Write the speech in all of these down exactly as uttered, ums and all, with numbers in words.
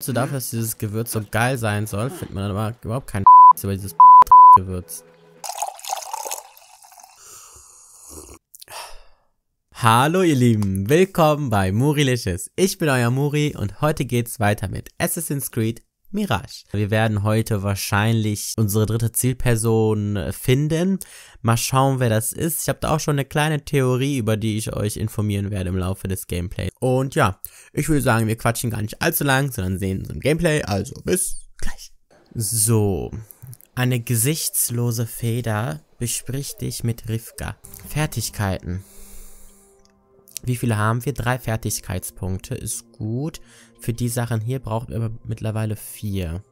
So dafür, dass dieses Gewürz so geil sein soll, findet man aber überhaupt keinen über dieses Gewürz. Hallo ihr Lieben, willkommen bei Muriliches. Ich bin euer Muri und heute geht's weiter mit Assassin's Creed Mirage. Wir werden heute wahrscheinlich unsere dritte Zielperson finden. Mal schauen, wer das ist. Ich habe da auch schon eine kleine Theorie, über die ich euch informieren werde im Laufe des Gameplays. Und ja, ich würde sagen, wir quatschen gar nicht allzu lang, sondern sehen uns im Gameplay. Also bis gleich. So, eine gesichtslose Feder bespricht dich mit Rifka. Fertigkeiten. Wie viele haben wir? Drei Fertigkeitspunkte. Ist gut. Für die Sachen hier braucht man aber mittlerweile vier.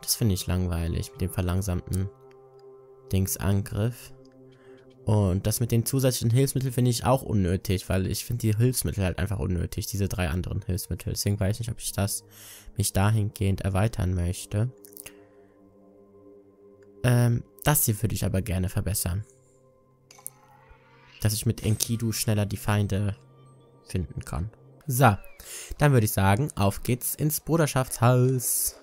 Das finde ich langweilig mit dem verlangsamten Dingsangriff. Und das mit den zusätzlichen Hilfsmitteln finde ich auch unnötig, weil ich finde die Hilfsmittel halt einfach unnötig, diese drei anderen Hilfsmittel. Deswegen weiß ich nicht, ob ich das mich dahingehend erweitern möchte. Ähm, das hier würde ich aber gerne verbessern. Dass ich mit Enkidu schneller die Feinde finden kann. So, dann würde ich sagen, auf geht's ins Bruderschaftshaus.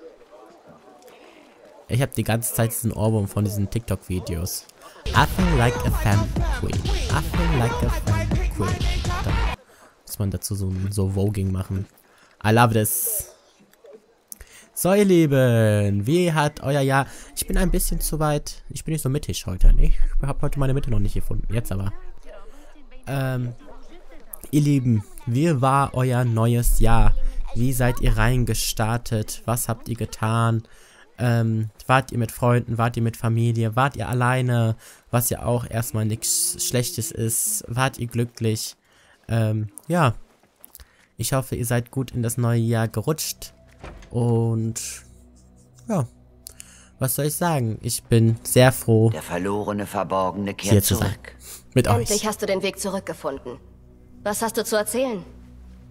Ich habe die ganze Zeit diesen Ohrwurm von diesen TikTok-Videos. I feel like a femme queen. I feel like a femme queen. Da muss man dazu so, so Voging machen. I love this. So ihr Lieben, wie hat euer Jahr... Ich bin ein bisschen zu weit... Ich bin nicht so mittig heute, ne? Ich habe heute meine Mitte noch nicht gefunden, jetzt aber. Ähm, ihr Lieben, wie war euer neues Jahr? Wie seid ihr reingestartet? Was habt ihr getan? Ähm, wart ihr mit Freunden? Wart ihr mit Familie? Wart ihr alleine? Was ja auch erstmal nichts Schlechtes ist. Wart ihr glücklich? Ähm, ja. Ich hoffe, ihr seid gut in das neue Jahr gerutscht. Und ja. Was soll ich sagen? Ich bin sehr froh. Der verlorene, verborgene kehrt zurück. Mit euch. Endlich hast du den Weg zurückgefunden. Was hast du zu erzählen?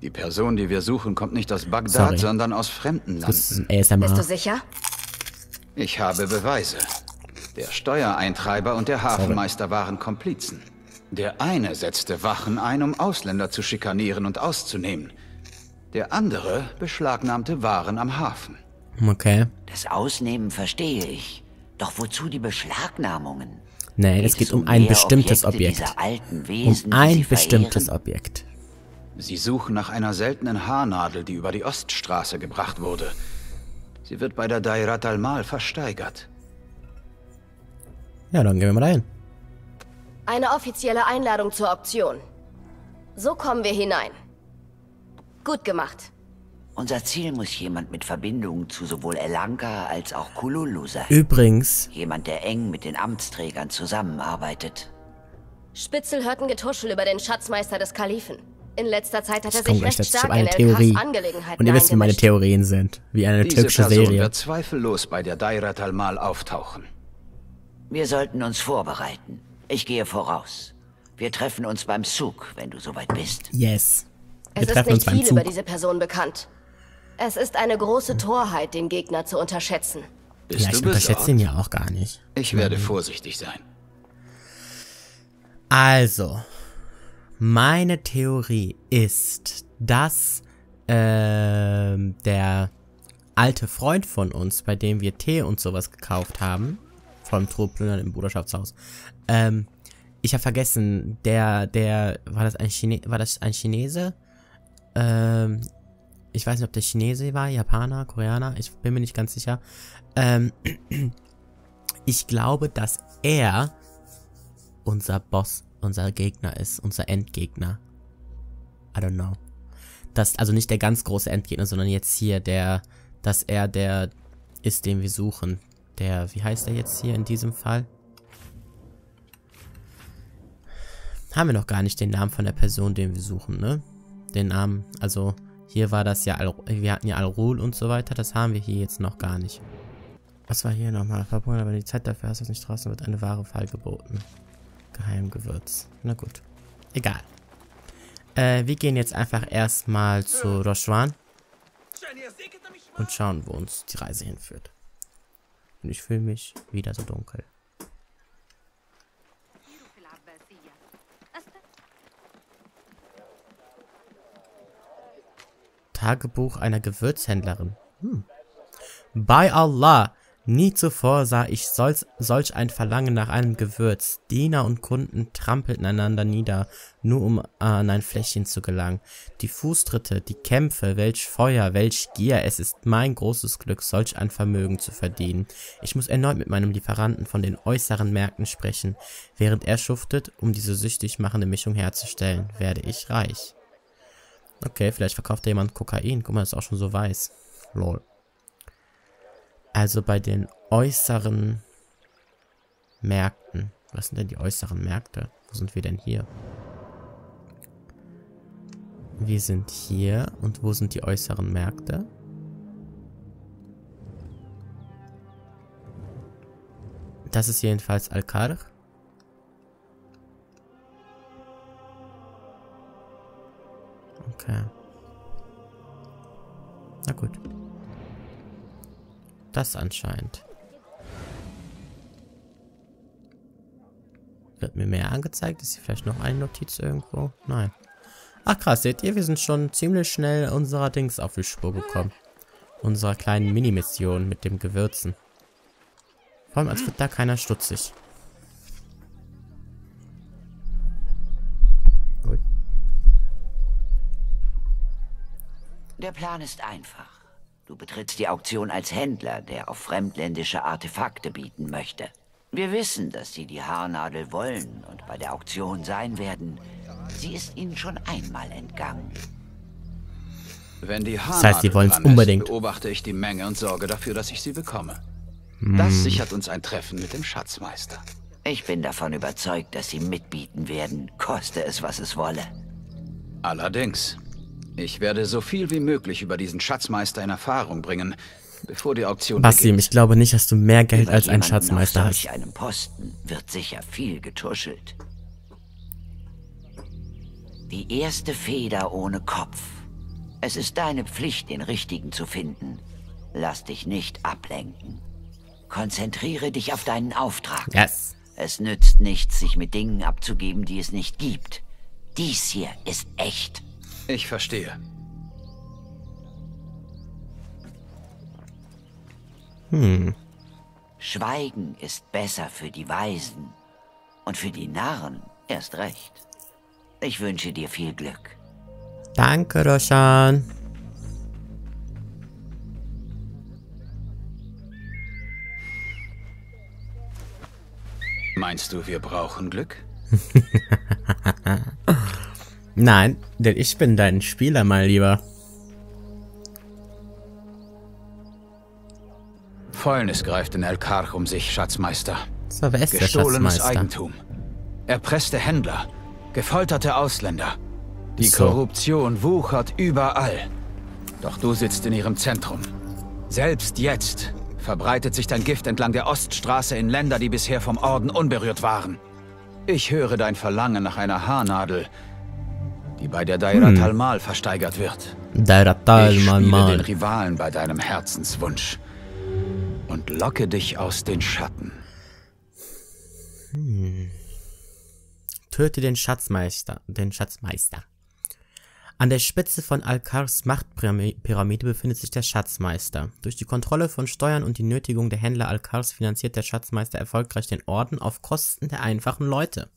Die Person, die wir suchen, kommt nicht aus Bagdad, Sorry. sondern aus fremden Landen. Bist du sicher? Ich habe Beweise. Der Steuereintreiber und der Hafenmeister Sorry. waren Komplizen. Der eine setzte Wachen ein, um Ausländer zu schikanieren und auszunehmen. Der andere beschlagnahmte Waren am Hafen. Okay. Das Ausnehmen verstehe ich. Doch wozu die Beschlagnahmungen? Nee, es geht um ein bestimmtes Objekt. Um ein bestimmtes Objekt. Sie suchen nach einer seltenen Haarnadel, die über die Oststraße gebracht wurde. Sie wird bei der Dairat al-Mal versteigert. Ja, dann gehen wir mal dahin. Eine offizielle Einladung zur Auktion. So kommen wir hinein. Gut gemacht. Unser Ziel muss jemand mit Verbindungen zu sowohl El-Anka als auch Kululu sein. Übrigens. Jemand, der eng mit den Amtsträgern zusammenarbeitet. Spitzel hörten Getuschel über den Schatzmeister des Kalifen. In letzter Zeit hat er sich recht stark in El-Karkhs Angelegenheiten. Und ihr wisst, wie meine Theorien sind. Wie eine türkische Serie. Diese Person wird zweifellos bei der Dairat al-Mal auftauchen. Wir sollten uns vorbereiten. Ich gehe voraus. Wir treffen uns beim Zug, wenn du soweit bist. Yes. Wir es ist nicht viel über diese Person bekannt. Es ist eine große Torheit, den Gegner zu unterschätzen. Bist Vielleicht unterschätzt ihn ja auch gar nicht. Ich werde vorsichtig sein. Also, meine Theorie ist, dass äh, der alte Freund von uns, bei dem wir Tee und sowas gekauft haben, vom Truhplündern im Bruderschaftshaus, ähm, ich habe vergessen, der, der, war das ein Chine war das ein Chinese? Ähm, ich weiß nicht, ob der Chinese war, Japaner, Koreaner, ich bin mir nicht ganz sicher. Ähm, ich glaube, dass er unser Boss, unser Gegner ist, unser Endgegner. I don't know. Das, also nicht der ganz große Endgegner, sondern jetzt hier der, dass er der ist, den wir suchen. Der, wie heißt der jetzt hier in diesem Fall? Haben wir noch gar nicht den Namen von der Person, den wir suchen, ne? Den Namen, also hier war das ja, Al wir hatten ja Al-Rul und so weiter, das haben wir hier jetzt noch gar nicht. Was war hier nochmal? Verboten, aber die Zeit dafür hast du nicht draußen, wird eine wahre Fall geboten. Geheimgewürz. Na gut. Egal. Äh, wir gehen jetzt einfach erstmal zu Roshan und schauen, wo uns die Reise hinführt. Und ich fühle mich wieder so dunkel. Tagebuch einer Gewürzhändlerin. Hm. Bei Allah, nie zuvor sah ich solch, solch ein Verlangen nach einem Gewürz. Diener und Kunden trampelten einander nieder, nur um an ein Fläschchen zu gelangen. Die Fußtritte, die Kämpfe, welch Feuer, welch Gier, es ist mein großes Glück, solch ein Vermögen zu verdienen. Ich muss erneut mit meinem Lieferanten von den äußeren Märkten sprechen. Während er schuftet, um diese süchtig machende Mischung herzustellen, werde ich reich. Okay, vielleicht verkauft da jemand Kokain. Guck mal, das ist auch schon so weiß. Lol. Also bei den äußeren Märkten. Was sind denn die äußeren Märkte? Wo sind wir denn hier? Wir sind hier. Und wo sind die äußeren Märkte? Das ist jedenfalls Al-Karkh. Okay. Na gut. Das anscheinend. Wird mir mehr angezeigt? Ist hier vielleicht noch eine Notiz irgendwo? Nein. Ach krass, seht ihr, wir sind schon ziemlich schnell unserer Dings auf die Spur gekommen. Unserer kleinen Mini-Mission mit dem Gewürzen. Vor allem, als wird da keiner stutzig. Gut. Der Plan ist einfach. Du betrittst die Auktion als Händler, der auf fremdländische Artefakte bieten möchte. Wir wissen, dass sie die Haarnadel wollen und bei der Auktion sein werden. Sie ist ihnen schon einmal entgangen. Wenn die Haarnadel, das heißt, sie wollen es unbedingt, beobachte ich die Menge und sorge dafür, dass ich sie bekomme. Hm. Das sichert uns ein Treffen mit dem Schatzmeister. Ich bin davon überzeugt, dass sie mitbieten werden, koste es, was es wolle. Allerdings... Ich werde so viel wie möglich über diesen Schatzmeister in Erfahrung bringen, bevor die Auktion Basim beginnt. Ich glaube nicht, dass du mehr Geld über als ein Schatzmeister hast. Bei einem Posten wird sicher viel getuschelt. Die erste Feder ohne Kopf. Es ist deine Pflicht, den Richtigen zu finden. Lass dich nicht ablenken. Konzentriere dich auf deinen Auftrag. Yes. Es nützt nichts, sich mit Dingen abzugeben, die es nicht gibt. Dies hier ist echt. Ich verstehe. Hm. Schweigen ist besser für die Weisen. Und für die Narren erst recht. Ich wünsche dir viel Glück. Danke, Roshan. Meinst du, wir brauchen Glück? Nein, denn ich bin dein Spieler, mein Lieber. Fäulnis greift in Al-Karkh um sich, Schatzmeister. So, wer ist der Schatzmeister? Gestohlenes Eigentum, erpresste Händler, gefolterte Ausländer. Die so. Korruption wuchert überall. Doch du sitzt in ihrem Zentrum. Selbst jetzt verbreitet sich dein Gift entlang der Oststraße in Länder, die bisher vom Orden unberührt waren. Ich höre dein Verlangen nach einer Haarnadel, die bei der Dairat al-Mal versteigert wird. Dairat al-Mal. Ich spiele den Rivalen bei deinem Herzenswunsch und locke dich aus den Schatten. Hm. Töte den Schatzmeister, den Schatzmeister. An der Spitze von Al-Karkhs Machtpyramide befindet sich der Schatzmeister. Durch die Kontrolle von Steuern und die Nötigung der Händler Al-Karkhs finanziert der Schatzmeister erfolgreich den Orden auf Kosten der einfachen Leute.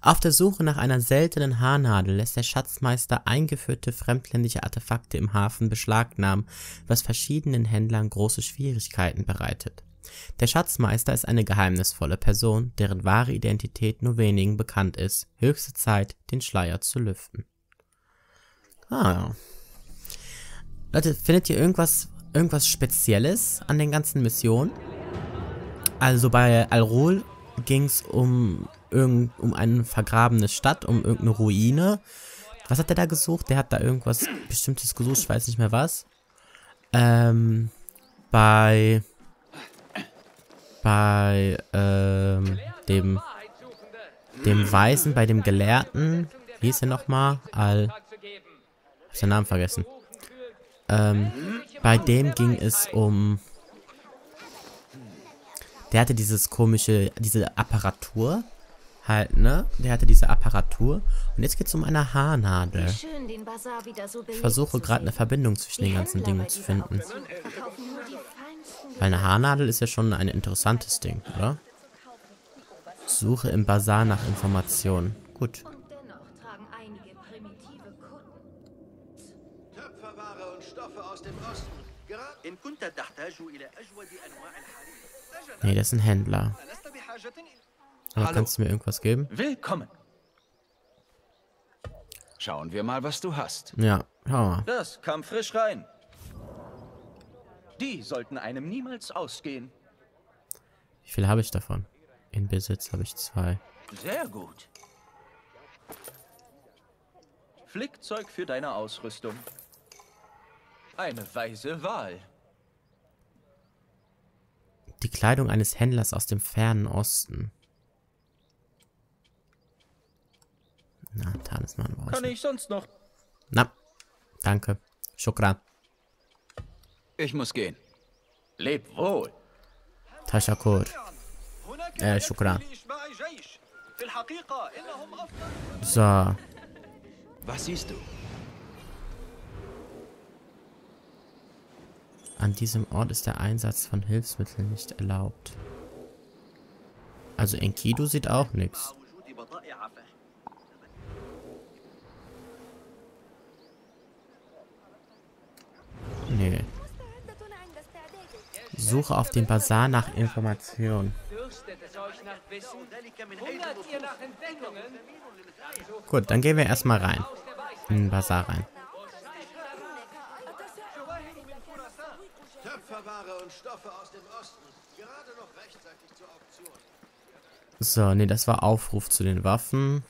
Auf der Suche nach einer seltenen Haarnadel lässt der Schatzmeister eingeführte fremdländische Artefakte im Hafen beschlagnahmen, was verschiedenen Händlern große Schwierigkeiten bereitet. Der Schatzmeister ist eine geheimnisvolle Person, deren wahre Identität nur wenigen bekannt ist. Höchste Zeit, den Schleier zu lüften. Ah. Leute, findet ihr irgendwas, irgendwas Spezielles an den ganzen Missionen? Also bei Al-Rul ging es um, um eine vergrabene Stadt, um irgendeine Ruine. Was hat der da gesucht? Der hat da irgendwas Bestimmtes gesucht, ich weiß nicht mehr was. Ähm, bei... Bei, ähm, dem... Dem Weisen, bei dem Gelehrten. Wie hieß der nochmal? Al... Ich hab den Namen vergessen. Ähm, bei dem ging es um... Der hatte dieses komische, diese Apparatur, halt, ne? Der hatte diese Apparatur. Und jetzt geht es um eine Haarnadel. Schön, den Bazar wieder so ich versuche gerade eine Verbindung zwischen die den ganzen Dingen zu finden. Weil eine Haarnadel ist ja schon ein interessantes Ding, oder? Suche im Bazar nach Informationen. Gut. Nee, das ist ein Händler. Aber kannst du mir irgendwas geben? Willkommen. Schauen wir mal, was du hast. Ja, schau mal. Das kam frisch rein. Die sollten einem niemals ausgehen. Wie viel habe ich davon? In Besitz habe ich zwei. Sehr gut. Flickzeug für deine Ausrüstung. Eine weise Wahl. Die Kleidung eines Händlers aus dem fernen Osten. Na, Talisman brauche ich. Kann ich sonst noch? Na, danke. Shukran. Ich muss gehen. Leb wohl. Tashakur. Äh, Shukran. So. Was siehst du? An diesem Ort ist der Einsatz von Hilfsmitteln nicht erlaubt. Also Enkidu sieht auch nichts. Nee. Suche auf dem Bazar nach Informationen. Gut, dann gehen wir erstmal rein. In den Bazar rein. So, ne, das war Aufruf zu den Waffen.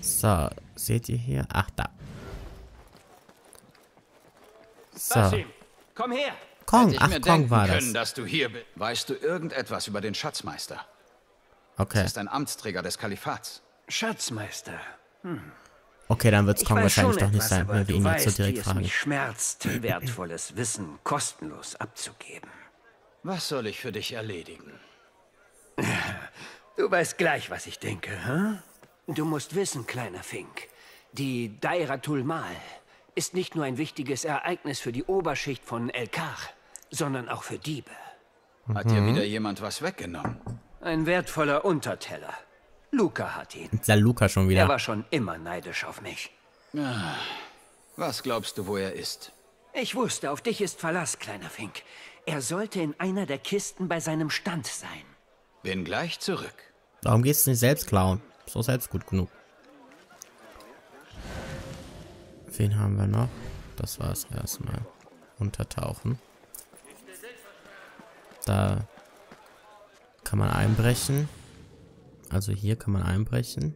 So, seht ihr hier? Ach, da. So. Basim, komm her. Kong, ach, Kong war das. Dass du hier bist. Weißt du irgendetwas über den Schatzmeister? Okay. Das ist ein Amtsträger des Kalifats. Schatzmeister. Hm. Okay, dann wird es Kong wahrscheinlich doch nicht sein, weil wir ihn jetzt so direkt fragen. Mich schmerzt, wertvolles Wissen kostenlos abzugeben. Was soll ich für dich erledigen? Du weißt gleich, was ich denke, hm? Du musst wissen, kleiner Fink, die Dairat al-Mal ist nicht nur ein wichtiges Ereignis für die Oberschicht von El-Karkh, sondern auch für Diebe. Hat dir wieder jemand was weggenommen? Ein wertvoller Unterteller. Luca hat ihn. Ist der Luca schon wieder? Er war schon immer neidisch auf mich. Was glaubst du, wo er ist? Ich wusste, auf dich ist Verlass, kleiner Fink. Er sollte in einer der Kisten bei seinem Stand sein. Bin gleich zurück. Warum gehst du nicht selbst klauen? Ist doch selbst gut genug. Wen haben wir noch? Das war's erstmal. Untertauchen. Da kann man einbrechen. Also hier kann man einbrechen.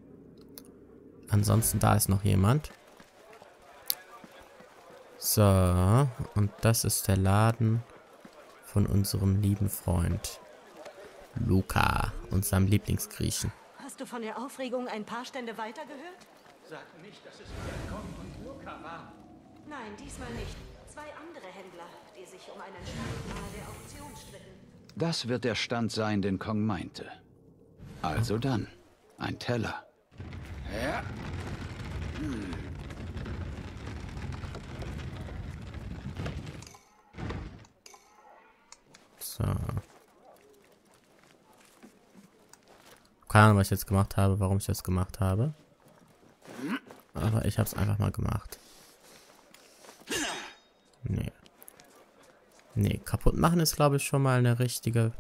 Ansonsten da ist noch jemand. So. Und das ist der Laden von unserem lieben Freund. Luca, unserem Lieblingsgriechen. Hast du von der Aufregung ein paar Stände weiter gehört? Sag nicht, dass es Willkommen und Luca war. Nein, diesmal nicht. Zwei andere Händler, die sich um einen Stand nahe der Auktion stritten. Das wird der Stand sein, den Kong meinte. Also dann, ein Teller. Ja. Hm. So. Keine Ahnung, was ich jetzt gemacht habe, warum ich das gemacht habe. Aber ich habe es einfach mal gemacht. Nee. Nee, kaputt machen ist, glaube ich, schon mal eine richtige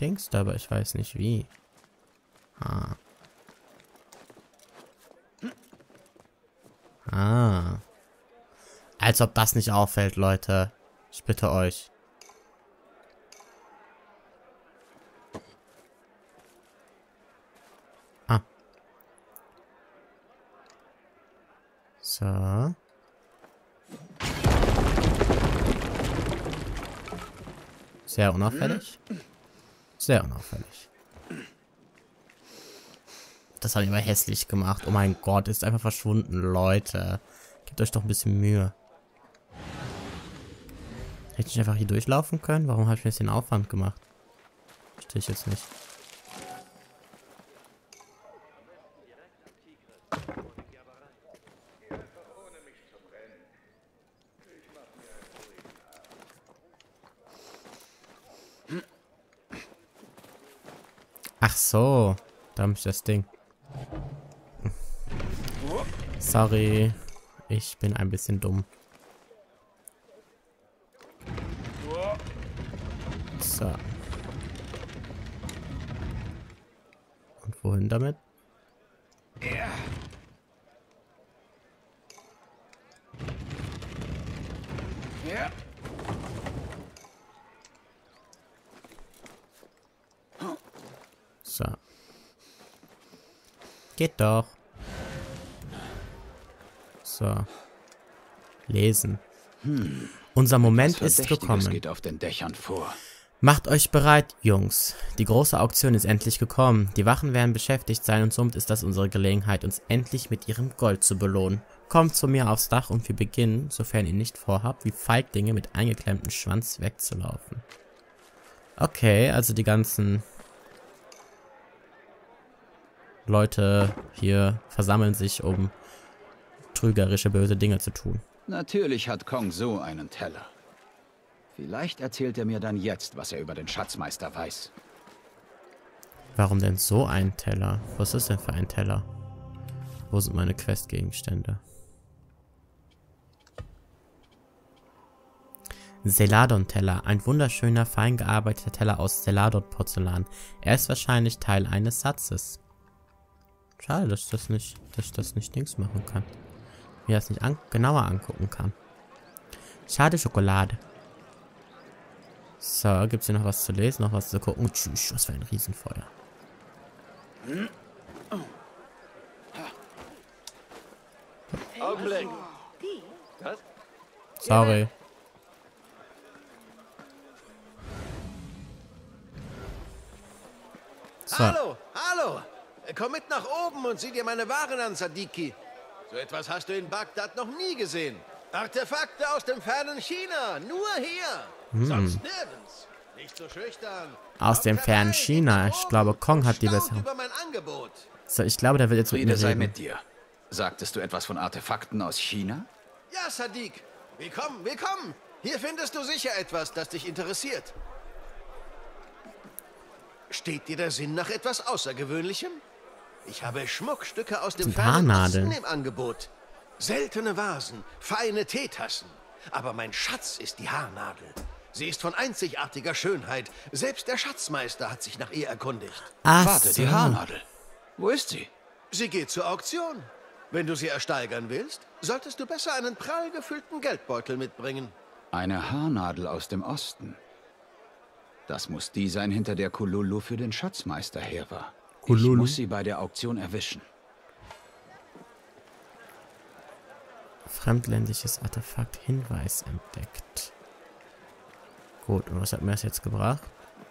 Dings, aber ich weiß nicht wie. Ah. Ah. Als ob das nicht auffällt, Leute. Ich bitte euch. So. Sehr unauffällig. Sehr unauffällig. Das habe ich mal hässlich gemacht. Oh mein Gott, ist einfach verschwunden, Leute. Gebt euch doch ein bisschen Mühe. Hätte ich nicht einfach hier durchlaufen können? Warum habe ich mir jetzt den Aufwand gemacht? Verstehe ich jetzt nicht. Ach so. Da habe ich das Ding. Sorry. Ich bin ein bisschen dumm. So. Und wohin damit? So. Geht doch. So. Lesen. Hm. Unser Moment ist gekommen. Geht auf den Dächern vor. Macht euch bereit, Jungs. Die große Auktion ist endlich gekommen. Die Wachen werden beschäftigt sein und somit ist das unsere Gelegenheit, uns endlich mit ihrem Gold zu belohnen. Kommt zu mir aufs Dach und wir beginnen, sofern ihr nicht vorhabt, wie Feiglinge mit eingeklemmtem Schwanz wegzulaufen. Okay, also die ganzen Leute hier versammeln sich, um trügerische, böse Dinge zu tun. Natürlich hat Kong so einen Teller. Vielleicht erzählt er mir dann jetzt, was er über den Schatzmeister weiß. Warum denn so ein Teller? Was ist denn für ein Teller? Wo sind meine Questgegenstände? Celadon-Teller. Ein wunderschöner, fein gearbeiteter Teller aus Celadon-Porzellan. Er ist wahrscheinlich Teil eines Satzes. Schade, dass ich das nicht, dass ich das nicht links machen kann. Mir das nicht an genauer angucken kann. Schade, Schokolade. So, gibt's hier noch was zu lesen, noch was zu gucken? Oh, tschüss, was für ein Riesenfeuer. Augenblick. Sorry. So. Hallo, hallo. Komm mit nach oben und sieh dir meine Waren an, Sadiki. So etwas hast du in Bagdad noch nie gesehen. Artefakte aus dem fernen China, nur hier. Hm. Sonst nirgends. Nicht so schüchtern. Aus dem fernen China. Ich glaube, Kong hat die bessere. So, ich glaube, der will jetzt mit mir reden. Friede sei mit dir. Sagtest du etwas von Artefakten aus China? Ja, Sadik. Willkommen, willkommen. Hier findest du sicher etwas, das dich interessiert. Steht dir der Sinn nach etwas Außergewöhnlichem? Ich habe Schmuckstücke aus dem fernen Osten im Angebot. Seltene Vasen, feine Teetassen. Aber mein Schatz ist die Haarnadel. Sie ist von einzigartiger Schönheit. Selbst der Schatzmeister hat sich nach ihr erkundigt. Ach, warte, so. Die Haarnadel. Wo ist sie? Sie geht zur Auktion. Wenn du sie ersteigern willst, solltest du besser einen prall gefüllten Geldbeutel mitbringen. Eine Haarnadel aus dem Osten. Das muss die sein, hinter der Kululu für den Schatzmeister her war. Kululu? Ich muss sie bei der Auktion erwischen. Fremdländisches Artefakt Hinweis entdeckt. Gut, und was hat mir das jetzt gebracht?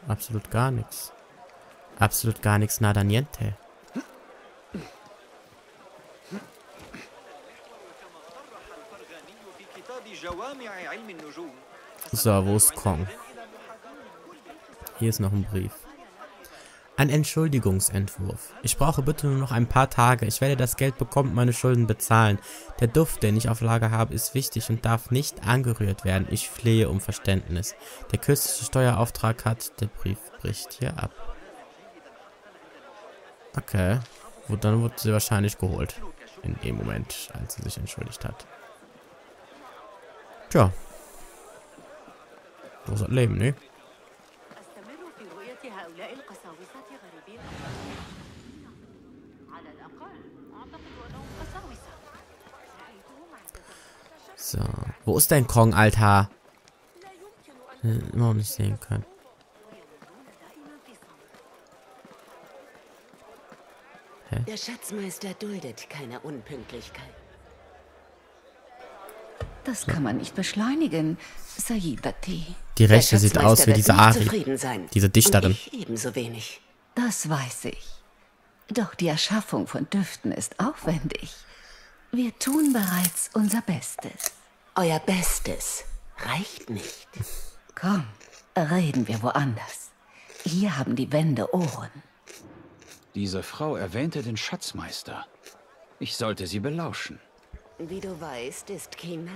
Absolut gar nichts. Absolut gar nichts, nada niente. So, wo ist Kong? Hier ist noch ein Brief. Ein Entschuldigungsentwurf. Ich brauche bitte nur noch ein paar Tage. Ich werde das Geld bekommen und meine Schulden bezahlen. Der Duft, den ich auf Lager habe, ist wichtig und darf nicht angerührt werden. Ich flehe um Verständnis. Der kürzeste Steuerauftrag hat. Der Brief bricht hier ab. Okay. Und dann wurde sie wahrscheinlich geholt. In dem Moment, als sie sich entschuldigt hat. Tja. So ist das Leben, ne? So. Wo ist dein Kong, Alter? Immer noch nicht sehen können. Hä? Der Schatzmeister duldet keine Unpünktlichkeit. Das kann man nicht beschleunigen, Saidati. Die Rechte sieht aus wie diese Ari, diese Dichterin. Ich ebenso wenig. Das weiß ich. Doch die Erschaffung von Düften ist aufwendig. Wir tun bereits unser Bestes. Euer Bestes reicht nicht. Komm, reden wir woanders. Hier haben die Wände Ohren. Diese Frau erwähnte den Schatzmeister. Ich sollte sie belauschen. Wie du weißt, ist Kina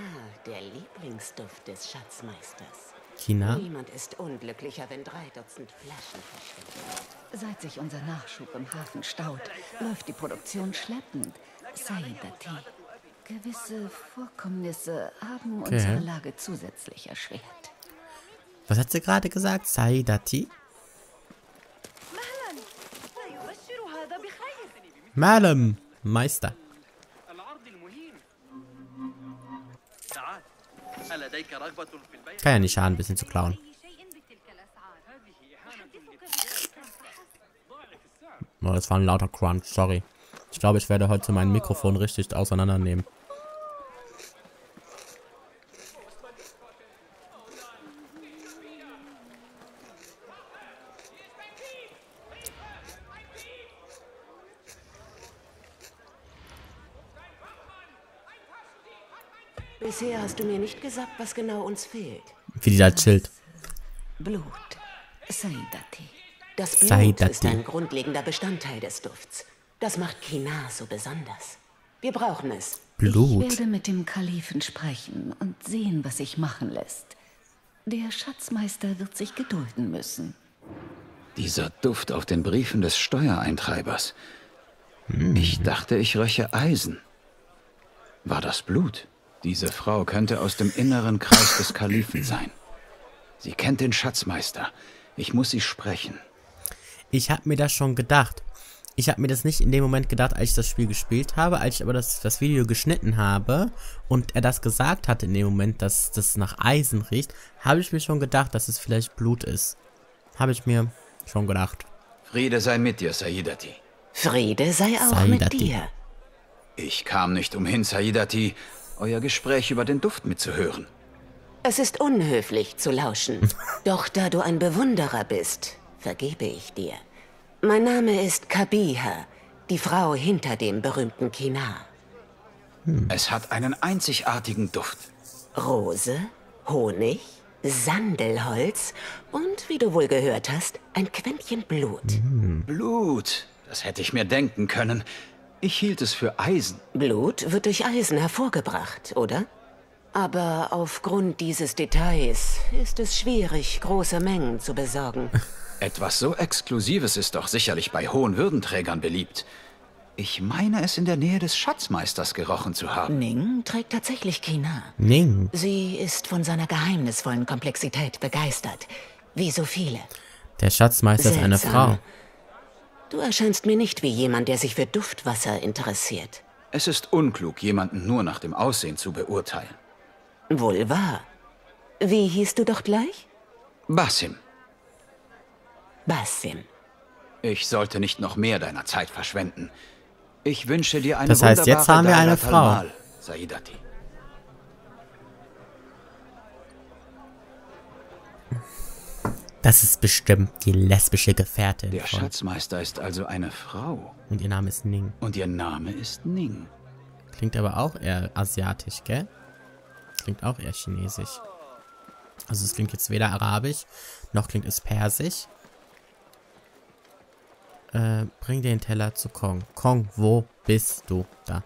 der Lieblingsduft des Schatzmeisters. Kina. Niemand ist unglücklicher, wenn drei Dutzend Flaschen verschwinden. Seit sich unser Nachschub im Hafen staut, läuft die Produktion schleppend. Saidati. Gewisse Vorkommnisse haben okay. unsere Lage zusätzlich erschwert. Was hat sie gerade gesagt? Saidati? Malam, Meister. Kann ja nicht schaden, ein bisschen zu klauen. Oh, das war ein lauter Crunch, sorry. Ich glaube, ich werde heute mein Mikrofon richtig auseinandernehmen. Bisher hast du mir nicht gesagt, was genau uns fehlt. Wie die da chillt. Blut. Saidati. Das Blut Saidati. ist ein grundlegender Bestandteil des Dufts. Das macht Kina so besonders. Wir brauchen es. Blut. Ich werde mit dem Kalifen sprechen und sehen, was sich machen lässt. Der Schatzmeister wird sich gedulden müssen. Dieser Duft auf den Briefen des Steuereintreibers. Mhm. Ich dachte, ich röche Eisen. War das Blut? Diese Frau könnte aus dem inneren Kreis des Kalifen sein. Sie kennt den Schatzmeister. Ich muss sie sprechen. Ich habe mir das schon gedacht. Ich habe mir das nicht in dem Moment gedacht, als ich das Spiel gespielt habe, als ich aber das, das Video geschnitten habe und er das gesagt hatte in dem Moment, dass das nach Eisen riecht, habe ich mir schon gedacht, dass es vielleicht Blut ist. Habe ich mir schon gedacht. Friede sei mit dir, Saidati. Friede sei auch Saidati. mit dir. Ich kam nicht umhin, Saidati, euer Gespräch über den Duft mitzuhören. Es ist unhöflich zu lauschen, doch da du ein Bewunderer bist, vergebe ich dir. Mein Name ist Kabiha, die Frau hinter dem berühmten Kina. Hm. Es hat einen einzigartigen Duft. Rose, Honig, Sandelholz und, wie du wohl gehört hast, ein Quäntchen Blut. Hm. Blut, das hätte ich mir denken können. Ich hielt es für Eisen. Blut wird durch Eisen hervorgebracht, oder? Aber aufgrund dieses Details ist es schwierig, große Mengen zu besorgen. Etwas so Exklusives ist doch sicherlich bei hohen Würdenträgern beliebt. Ich meine es in der Nähe des Schatzmeisters gerochen zu haben. Ning trägt tatsächlich Kina. Ning. Sie ist von seiner geheimnisvollen Komplexität begeistert. Wie so viele. Der Schatzmeister Seltsam. ist eine Frau. Du erscheinst mir nicht wie jemand, der sich für Duftwasser interessiert. Es ist unklug, jemanden nur nach dem Aussehen zu beurteilen. Wohl wahr. Wie hieß du doch gleich? Basim. Basim. Ich sollte nicht noch mehr deiner Zeit verschwenden. Ich wünsche dir eine wunderbare... Das heißt, jetzt haben wir eine Frau. Saidati. Das ist bestimmt die lesbische Gefährtin. Der Schatzmeister ist also eine Frau. Und ihr Name ist Ning. Und ihr Name ist Ning. Klingt aber auch eher asiatisch, gell? Klingt auch eher chinesisch. Also es klingt jetzt weder arabisch, noch klingt es persisch. Äh, bring den Teller zu Kong. Kong, wo bist du? Da.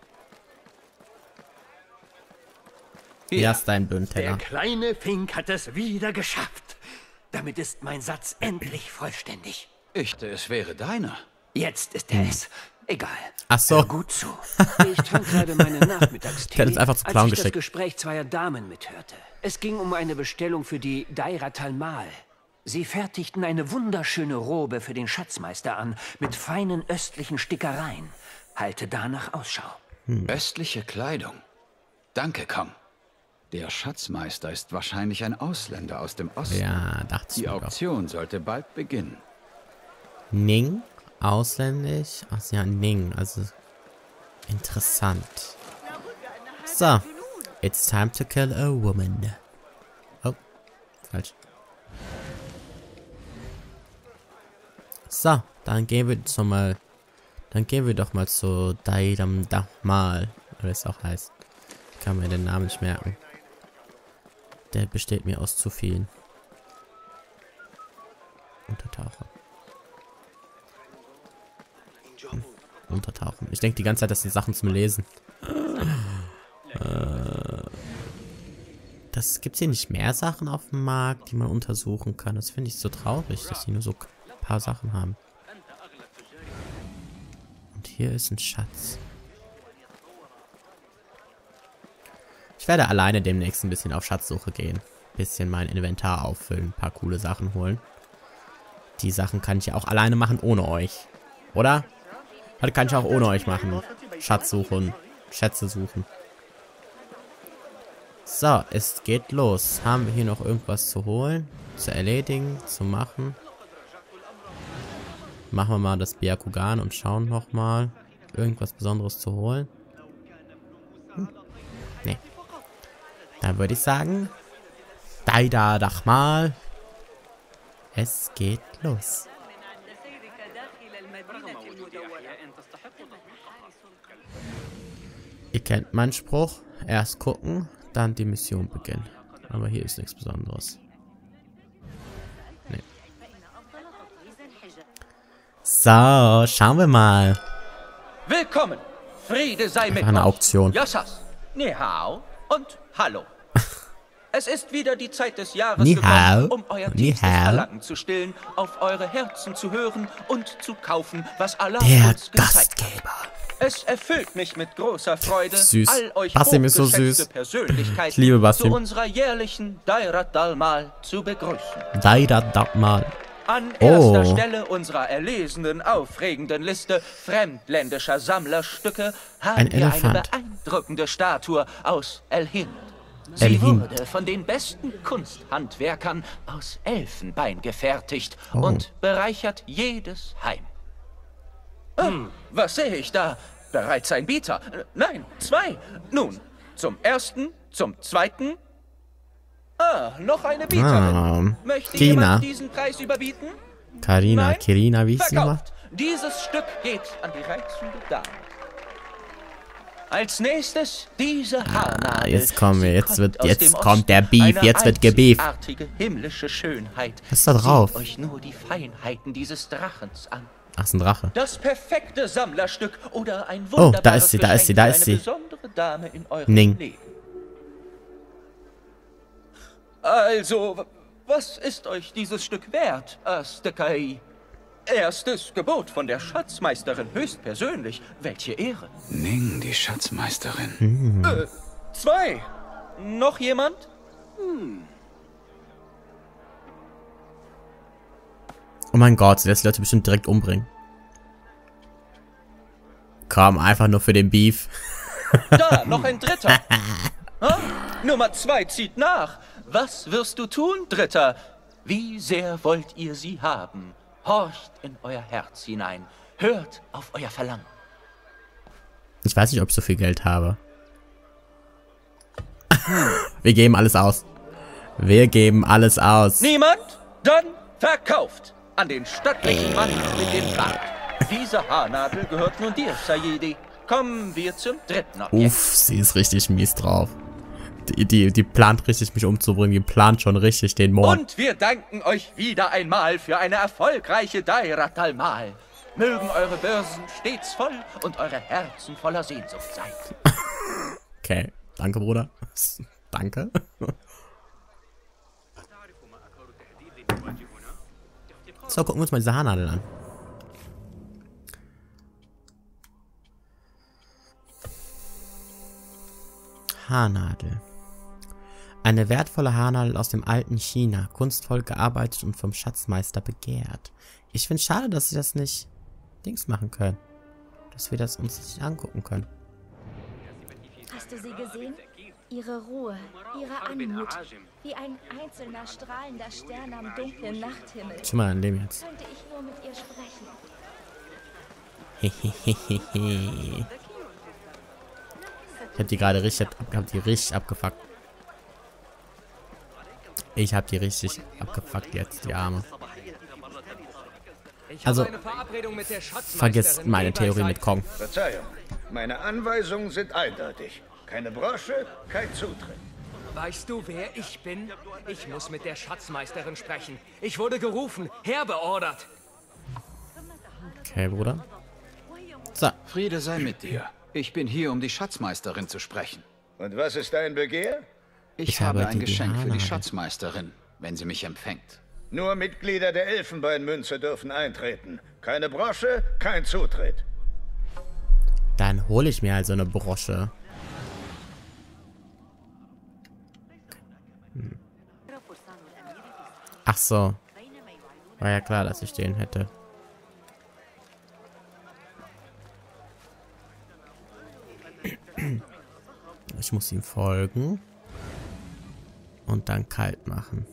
Hier ja, ist dein Bündteller. Der kleine Fink hat es wieder geschafft. Damit ist mein Satz endlich vollständig. Ich dachte, es wäre deiner. Jetzt ist er es. Egal. Ach so. Hör gut zu. Ich trank gerade meinen Nachmittagstee, als ich geschickt. das Gespräch zweier Damen mithörte. Es ging um eine Bestellung für die Dairat al-Mal. Sie fertigten eine wunderschöne Robe für den Schatzmeister an, mit feinen östlichen Stickereien. Halte danach Ausschau. Hm. Östliche Kleidung. Danke, Kong. Der Schatzmeister ist wahrscheinlich ein Ausländer aus dem Osten. Ja, dachte ich. Die Auktion auch. sollte bald beginnen. Ning? Ausländisch? Ach ja, Ning. Also, interessant. So. It's time to kill a woman. Oh, falsch. So, dann gehen wir zum mal. Dann gehen wir doch mal zu Dairam Dahmal, wie es auch heißt. Ich kann mir den Namen nicht merken. Der besteht mir aus zu vielen. Untertauchen. Hm. Untertauchen. Ich denke die ganze Zeit, dass die Sachen zum Lesen. Äh, Was gibt es hier nicht mehr Sachen auf dem Markt, die man untersuchen kann? Das finde ich so traurig, dass die nur so ein paar Sachen haben. Und hier ist ein Schatz. Ich werde alleine demnächst ein bisschen auf Schatzsuche gehen. Ein bisschen mein Inventar auffüllen, ein paar coole Sachen holen. Die Sachen kann ich ja auch alleine machen ohne euch. Oder? Das kann ich auch ohne euch machen. Schatz suchen. Schätze suchen. So, es geht los. Haben wir hier noch irgendwas zu holen? Zu erledigen? Zu machen? Machen wir mal das Byakugan und schauen nochmal. Irgendwas Besonderes zu holen? Hm. Nee. Dann würde ich sagen, Dairat al-Mal. Es geht los. Ihr kennt meinen Spruch. Erst gucken, dann die Mission beginnen. Aber hier ist nichts Besonderes. Nee. So, schauen wir mal. Willkommen. Friede sei mit euch. Eine Auktion. Yossas, Nihao und Hallo. Es ist wieder die Zeit des Jahres gekommen, um euer tiefstes Verlangen zu stillen, auf eure Herzen zu hören und zu kaufen, was Allah uns gezeigt hat. Es erfüllt mich mit großer Freude, süß. all euch Basim ist so süß. Ich liebe Basim. Zu unserer jährlichen Dairat al-Mal zu begrüßen. Dairat al-Mal. An erster oh. Stelle unserer erlesenen, aufregenden Liste fremdländischer Sammlerstücke haben Ein wir Elefant. eine beeindruckende Statue aus El-Hind. Sie wurde von den besten Kunsthandwerkern aus Elfenbein gefertigt oh. und bereichert jedes Heim. Oh, was sehe ich da? Bereits ein Bieter. Nein, zwei. Nun, zum ersten, zum zweiten. Ah, noch eine Bieterin. Ah, Möchte Kina. jemand diesen Preis überbieten? Karina, Kirina, wie ist sie immer? Dieses Stück geht an die reizende Dame. Als nächstes diese Haarnadel. Ah, jetzt kommen wir, jetzt wird, jetzt kommt der Beef, jetzt wird gebeeft. Himmlische Schönheit. Was ist da drauf? Seht euch nur die Feinheiten dieses Drachens an. Ach, ist ein Drache. Das perfekte Sammlerstück oder ein wunderbares Oh, da ist sie, da ist sie, da ist sie. Ning. Also, was ist euch dieses Stück wert, Astakai? Erstes Gebot von der Schatzmeisterin höchstpersönlich. Welche Ehre. Ning, die Schatzmeisterin. Hm. Äh, zwei. Noch jemand? Hm. Oh mein Gott, sie lässt die Leute bestimmt direkt umbringen. Komm, einfach nur für den Beef. Da, noch ein Dritter. Ha? Nummer zwei zieht nach. Was wirst du tun, Dritter? Wie sehr wollt ihr sie haben? Horcht in euer Herz hinein. Hört auf euer Verlangen. Ich weiß nicht, ob ich so viel Geld habe. Wir geben alles aus. Wir geben alles aus. Niemand? Dann verkauft. An den stattlichen Mann mit dem Bart. Diese Haarnadel gehört nun dir, Sayidi. Kommen wir zum dritten Objekt. Uff, sie ist richtig mies drauf. Die, die, die plant richtig, mich umzubringen. Die plant schon richtig den Mord. Und wir danken euch wieder einmal für eine erfolgreiche Dairat al-Mal. Mögen eure Börsen stets voll und eure Herzen voller Sehnsucht sein. Okay, danke, Bruder. Danke. So, gucken wir uns mal diese Haarnadel an. Haarnadel. Eine wertvolle Haarnadel aus dem alten China, kunstvoll gearbeitet und vom Schatzmeister begehrt. Ich finde es schade, dass sie das nicht Dings machen können. Dass wir das uns nicht angucken können. Hast du sie gesehen? Ihre Ruhe, ihre Anmut, wie ein einzelner strahlender Stern am dunklen Nachthimmel. Schau mal, an dem jetzt. Könnte ich nur mit ihr sprechen. Hehehehe. Ich hab die gerade richtig, hab die richtig abgefuckt. Ich hab die richtig abgefuckt jetzt, die Arme. Also, vergiss meine Theorie mit Kong. Verzeihung, meine Anweisungen sind eindeutig. Keine Brosche, kein Zutritt. Weißt du, wer ich bin? Ich muss mit der Schatzmeisterin sprechen. Ich wurde gerufen, herbeordert. Okay, Bruder. So. Friede sei mit dir. Ich bin hier, um die Schatzmeisterin zu sprechen. Und was ist dein Begehr? Ich habe ein Geschenk für die Schatzmeisterin, wenn sie mich empfängt. Nur Mitglieder der Elfenbeinmünze dürfen eintreten. Keine Brosche, kein Zutritt. Dann hole ich mir also eine Brosche. Hm. Ach so. War ja klar, dass ich den hätte. Ich muss ihm folgen und dann kalt machen.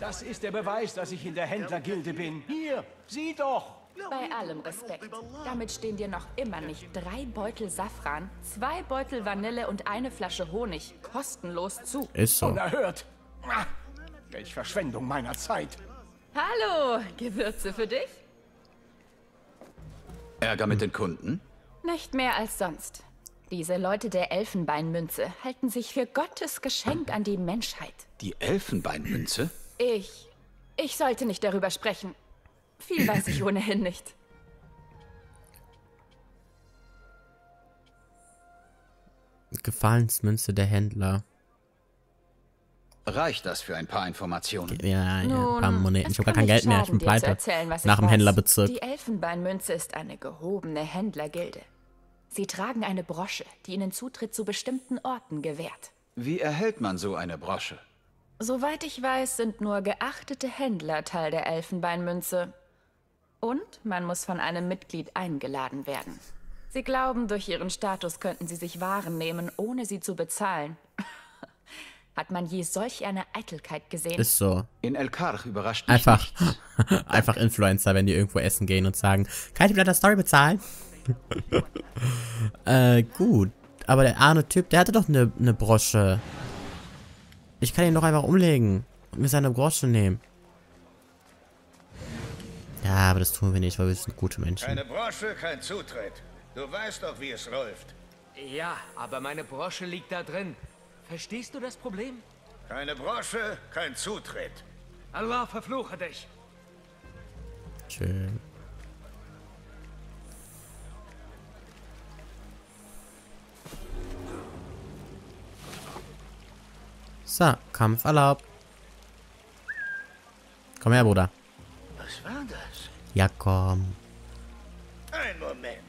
Das ist der Beweis, dass ich in der Händlergilde bin. Hier, sieh doch! Bei allem Respekt, damit stehen dir noch immer nicht drei Beutel Safran, zwei Beutel Vanille und eine Flasche Honig kostenlos zu. Ist so. Unerhört! Welch Verschwendung meiner Zeit! Hallo, Gewürze für dich? Ärger mit den Kunden? Nicht mehr als sonst. Diese Leute der Elfenbeinmünze halten sich für Gottes Geschenk an die Menschheit. Die Elfenbeinmünze? Ich... ich sollte nicht darüber sprechen. Viel weiß ich ohnehin nicht. Gefallensmünze der Händler. Reicht das für ein paar Informationen? Ja, ja, Nun, ein paar Moneten. Ich habe gar kein Geld mehr, ich bin pleite. Erzählen, was Nach ich dem weiß. Händlerbezirk. Die Elfenbeinmünze ist eine gehobene Händlergilde. Sie tragen eine Brosche, die ihnen Zutritt zu bestimmten Orten gewährt. Wie erhält man so eine Brosche? Soweit ich weiß, sind nur geachtete Händler Teil der Elfenbeinmünze. Und man muss von einem Mitglied eingeladen werden. Sie glauben, durch ihren Status könnten sie sich Waren nehmen, ohne sie zu bezahlen. Hat man je solch eine Eitelkeit gesehen? Ist so. In El-Karkh überrascht mich Einfach. Einfach Influencer, wenn die irgendwo essen gehen und sagen, kann ich mir das Story bezahlen? äh, gut. Aber der arme Typ, der hatte doch eine ne Brosche. Ich kann ihn doch einfach umlegen und mir seine Brosche nehmen. Ja, aber das tun wir nicht, weil wir sind gute Menschen. Keine Brosche, kein Zutritt. Du weißt doch, wie es läuft. Ja, aber meine Brosche liegt da drin. Verstehst du das Problem? Keine Brosche, kein Zutritt. Allah verfluche dich. Schön. So, Kampf erlaubt. Komm her, Bruder. Was war das? Ja, komm. Ein Moment.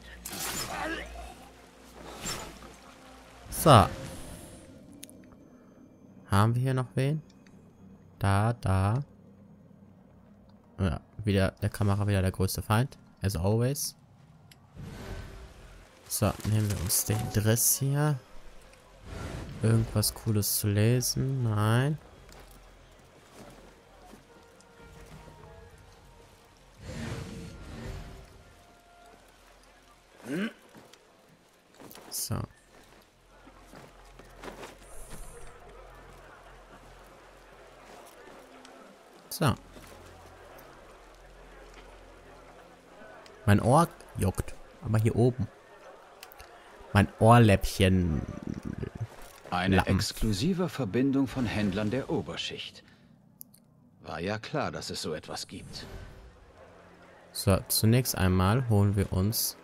So. Haben wir hier noch wen? Da, da. Ja, wieder der Kamera, wieder der größte Feind. As always. So, nehmen wir uns den Dress hier. Irgendwas Cooles zu lesen? Nein. So. So. Mein Ohr juckt. Aber hier oben. Mein Ohrläppchen... Eine Lappen. Exklusive Verbindung von Händlern der Oberschicht. War ja klar, dass es so etwas gibt. So, zunächst einmal holen wir uns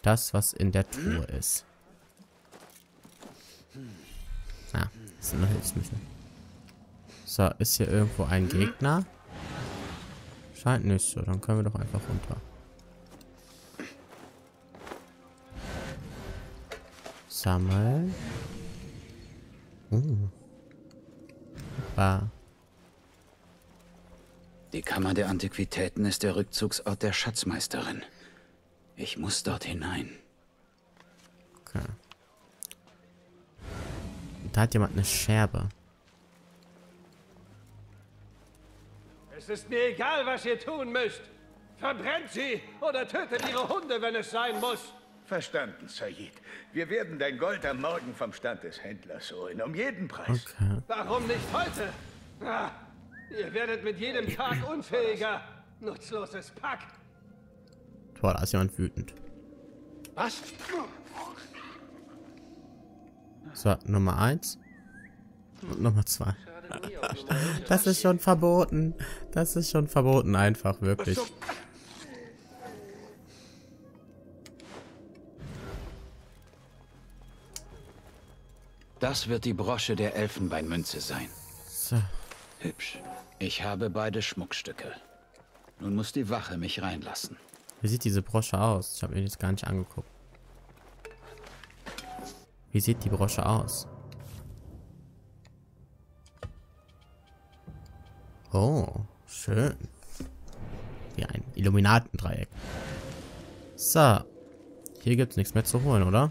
das, was in der Truhe hm. ist. Ah, das sind nur Hilfsmittel. So, ist hier irgendwo ein Gegner? Scheint nicht so, dann können wir doch einfach runter. Sammeln. Uh. Die Kammer der Antiquitäten ist der Rückzugsort der Schatzmeisterin. Ich muss dort hinein. Okay. Da hat jemand eine Scherbe. Es ist mir egal, was ihr tun müsst. Verbrennt sie oder tötet ihre Hunde, wenn es sein muss. Verstanden, Sayid. Wir werden dein Gold am Morgen vom Stand des Händlers holen, um jeden Preis. Okay. Warum nicht heute? Ah, ihr werdet mit jedem Tag unfähiger. Nutzloses Pack. Boah, da ist jemand wütend. Was? So, Nummer eins. Und Nummer zwei. Das ist schon verboten. Das ist schon verboten, einfach, wirklich. Das wird die Brosche der Elfenbeinmünze sein. So. Hübsch. Ich habe beide Schmuckstücke. Nun muss die Wache mich reinlassen. Wie sieht diese Brosche aus? Ich habe mir das gar nicht angeguckt. Wie sieht die Brosche aus? Oh, schön. Wie ein Illuminatendreieck. So. Hier gibt es nichts mehr zu holen, oder?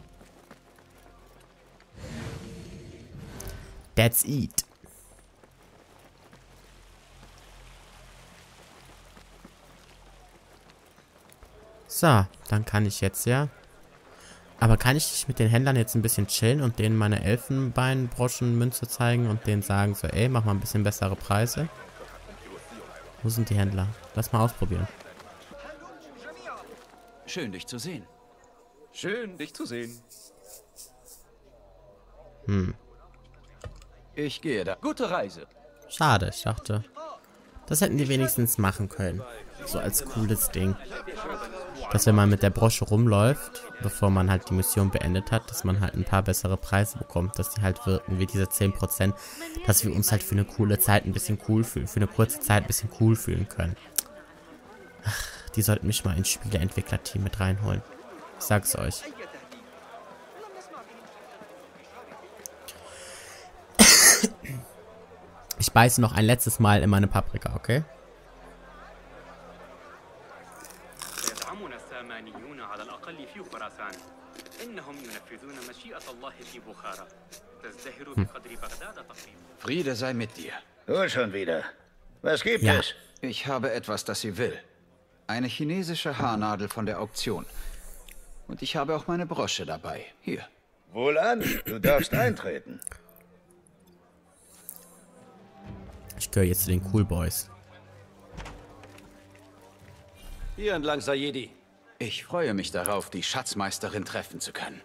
That's it. So, dann kann ich jetzt ja... Aber kann ich nicht mit den Händlern jetzt ein bisschen chillen und denen meine Elfenbeinbroschenmünze zeigen und denen sagen so, ey, mach mal ein bisschen bessere Preise? Wo sind die Händler? Lass mal ausprobieren. Schön, dich zu sehen. Schön, dich zu sehen. Hm. Ich gehe da. Gute Reise. Schade, ich dachte. Das hätten die wenigstens machen können. So als cooles Ding. Dass wenn man mit der Brosche rumläuft, bevor man halt die Mission beendet hat, dass man halt ein paar bessere Preise bekommt, dass die halt wirken wie diese zehn Prozent, dass wir uns halt für eine coole Zeit ein bisschen cool fühlen, für eine kurze Zeit ein bisschen cool fühlen können. Ach, die sollten mich mal ins Spieleentwicklerteam mit reinholen. Ich sag's euch. Ich beiße noch ein letztes Mal in meine Paprika, okay? Hm. Friede sei mit dir. Du schon wieder. Was gibt ja. es? Ich habe etwas, das sie will. Eine chinesische Haarnadel von der Auktion. Und ich habe auch meine Brosche dabei. Hier. Wohlan, du darfst eintreten. Ich gehöre jetzt zu den Cool Boys. Hier entlang, Sayedi. Ich freue mich darauf, die Schatzmeisterin treffen zu können.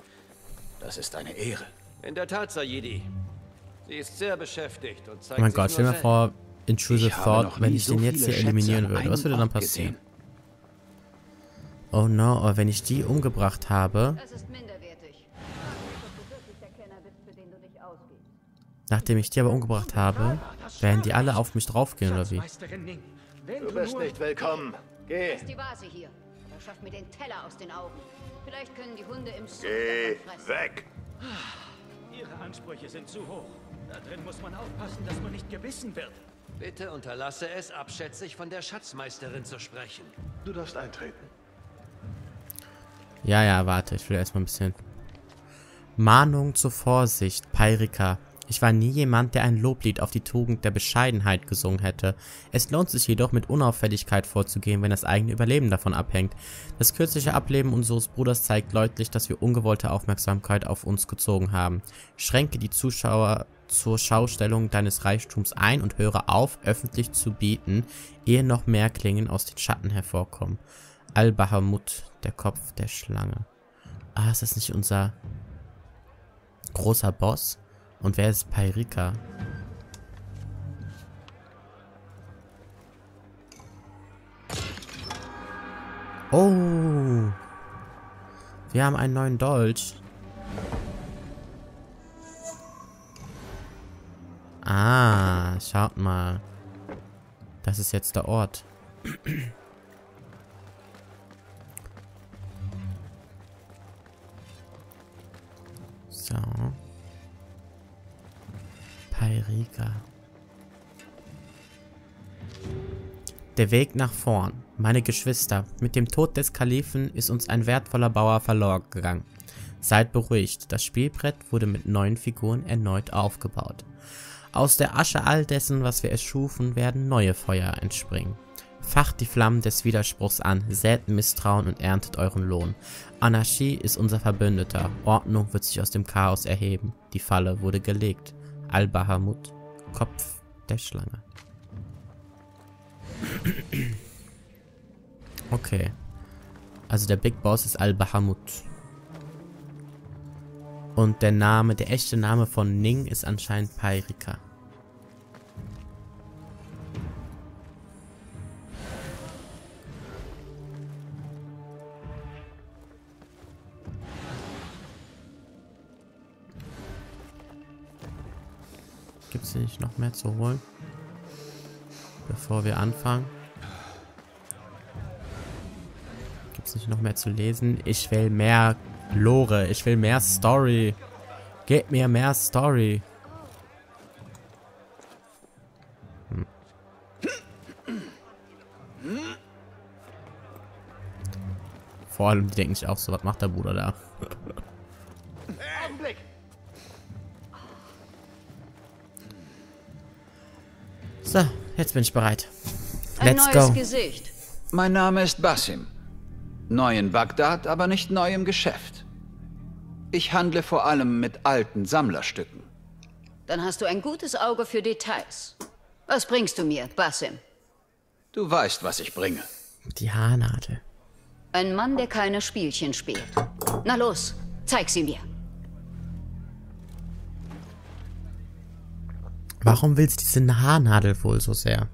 Das ist eine Ehre. In der Tat, Sayedi. Sie ist sehr beschäftigt und zeigt. Oh mein Gott, stell mir vor, Intrusive Thought, wenn ich den jetzt hier eliminieren würde. Was würde dann passieren? Oh no, aber wenn ich die umgebracht habe. Das ist minderwertig. Nachdem ich die aber umgebracht habe, werden die alle auf mich draufgehen, oder wie? Du bist nicht willkommen. Geh. Das ist die Vase hier. Schafft mir den Teller aus den Augen. Vielleicht können die Hunde im Sumpf fressen. Geh weg! Ihre Ansprüche sind zu hoch. Da drin muss man aufpassen, dass man nicht gebissen wird. Bitte unterlasse es, abschätzig von der Schatzmeisterin zu sprechen. Du darfst eintreten. Ja, ja, warte. Ich will erstmal ein bisschen... Mahnung zur Vorsicht, Pairika. Ich war nie jemand, der ein Loblied auf die Tugend der Bescheidenheit gesungen hätte. Es lohnt sich jedoch, mit Unauffälligkeit vorzugehen, wenn das eigene Überleben davon abhängt. Das kürzliche Ableben unseres Bruders zeigt deutlich, dass wir ungewollte Aufmerksamkeit auf uns gezogen haben. Schränke die Zuschauer zur Schaustellung deines Reichtums ein und höre auf, öffentlich zu bieten, ehe noch mehr Klingen aus den Schatten hervorkommen. Al-Bahamut, der Kopf der Schlange. Ah, ist das nicht unser großer Boss? Und wer ist Pairika? Oh! Wir haben einen neuen Dolch. Ah, schaut mal. Das ist jetzt der Ort. So. Pairika. Der Weg nach vorn. Meine Geschwister, mit dem Tod des Kalifen ist uns ein wertvoller Bauer verloren gegangen. Seid beruhigt, das Spielbrett wurde mit neuen Figuren erneut aufgebaut. Aus der Asche all dessen, was wir erschufen, werden neue Feuer entspringen. Facht die Flammen des Widerspruchs an, sät Misstrauen und erntet euren Lohn. Anarchie ist unser Verbündeter, Ordnung wird sich aus dem Chaos erheben. Die Falle wurde gelegt. Al-Bahamut, Kopf der Schlange. Okay. Also der Big Boss ist Al-Bahamut. Und der Name, der echte Name von Ning ist anscheinend Pairika. Gibt es nicht noch mehr zu holen? Bevor wir anfangen. Gibt es nicht noch mehr zu lesen? Ich will mehr Lore. Ich will mehr Story. Gebt mir mehr Story. Hm. Vor allem, die denken sich auch so, was macht der Bruder da? Augenblick. So, jetzt bin ich bereit. Let's go. Ein neues Gesicht. Mein Name ist Basim. Neu in Bagdad, aber nicht neu im Geschäft. Ich handle vor allem mit alten Sammlerstücken. Dann hast du ein gutes Auge für Details. Was bringst du mir, Basim? Du weißt, was ich bringe. Die Haarnadel. Ein Mann, der keine Spielchen spielt. Na los, zeig sie mir. Warum willst du diese Haarnadel wohl so sehr?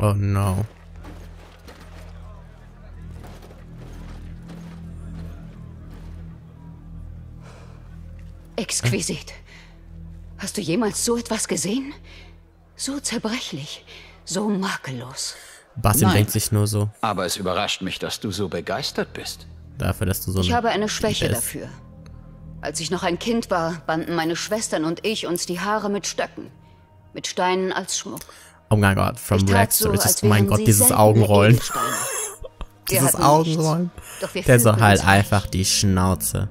Oh no. Exquisit. Hast du jemals so etwas gesehen? So zerbrechlich, so makellos. Basim denkt sich nur so. Aber es überrascht mich, dass du so begeistert bist. Dafür, dass du so. Ich habe eine Schwäche dafür. Als ich noch ein Kind war, banden meine Schwestern und ich uns die Haare mit Stöcken, mit Steinen als Schmuck. Oh mein Gott, from Rex, so, oh mein Gott, dieses Augenrollen. Dieses Augenrollen. Der so halt einfach die Schnauze.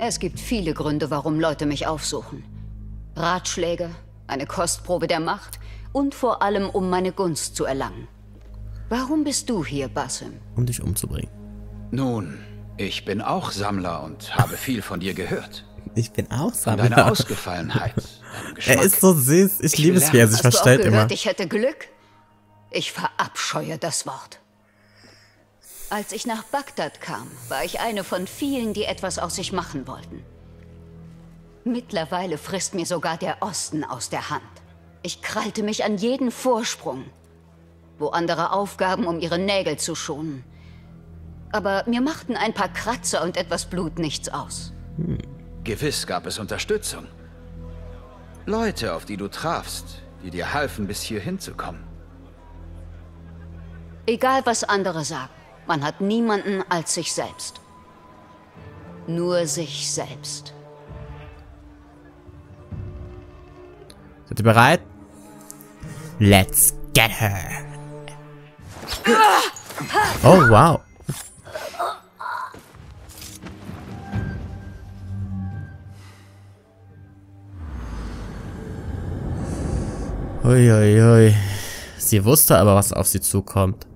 Es gibt viele Gründe, warum Leute mich aufsuchen. Ratschläge, eine Kostprobe der Macht und vor allem, um meine Gunst zu erlangen. Warum bist du hier, Basim? Um dich umzubringen. Nun, ich bin auch Sammler und habe viel von dir gehört. Ich bin auch Sammler. Deine Ausgefallenheit, deinem Geschmack. Er ist so süß. Ich, ich liebe es, wie er sich verstellt immer. Ich hätte Glück. Ich verabscheue das Wort. Als ich nach Bagdad kam, war ich eine von vielen, die etwas aus sich machen wollten. Mittlerweile frisst mir sogar der Osten aus der Hand. Ich krallte mich an jeden Vorsprung, wo andere aufgaben, um ihre Nägel zu schonen. Aber mir machten ein paar Kratzer und etwas Blut nichts aus. Hm. Gewiss gab es Unterstützung. Leute, auf die du trafst, die dir halfen, bis hierhin zu kommen. Egal, was andere sagen, man hat niemanden als sich selbst. Nur sich selbst. Seid ihr bereit? Let's get her! Oh, wow. Uiuiui. Ui, ui. Sie wusste aber, was auf sie zukommt.